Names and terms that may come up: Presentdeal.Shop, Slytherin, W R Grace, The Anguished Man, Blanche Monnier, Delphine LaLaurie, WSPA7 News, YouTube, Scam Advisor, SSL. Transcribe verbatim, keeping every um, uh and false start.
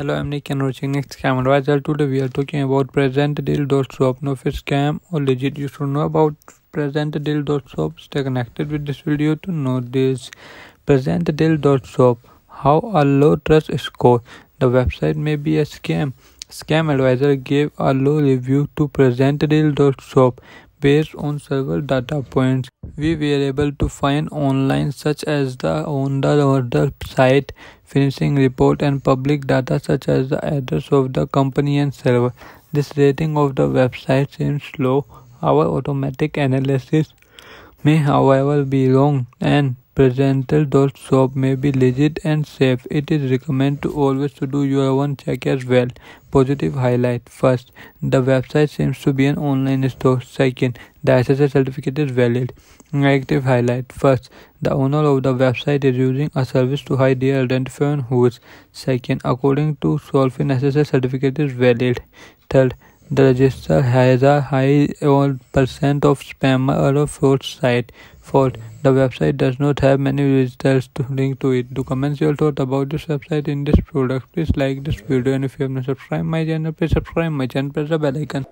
Hello, I'm Nick and watching next Scam Advisor. Today we are talking about present deal dot shop. Now if it's scam or legit, you should know about present deal dot shop. Stay connected with this video to know this. present deal dot shop, how a low trust score. The website may be a scam. Scam Advisor gave a low review to present deal dot shop based on several data points we were able to find online, such as the owner or the site, finishing report, and public data such as the address of the company and server. This rating of the website seems low. Our automatic analysis may however be wrong, and present deal dot shop may be legit and safe. It is recommended to always to do your own check as well. Positive highlight. First, the website seems to be an online store. Second, the S S L certificate is valid. Negative highlight. First, the owner of the website is using a service to hide their identifier and whose. Second, according to Solfin, S S L certificate is valid. Third, the register has a high percent of spammer or fraud site. Fourth, the website does not have many visitors to link to it. Do comment your thought about this website in this product. Please like this video, and if you have not subscribed my channel, please subscribe my channel, press the bell icon.